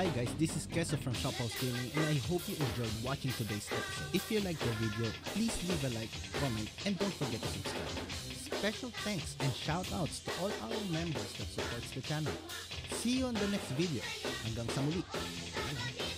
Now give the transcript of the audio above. Hi guys, this is Keso from Shophaus Gaming and I hope you enjoyed watching today's episode. If you liked the video, please leave a like, comment, and don't forget to subscribe. Special thanks and shout outs to all our members that supports the channel. See you on the next video. Hanggang sa muli.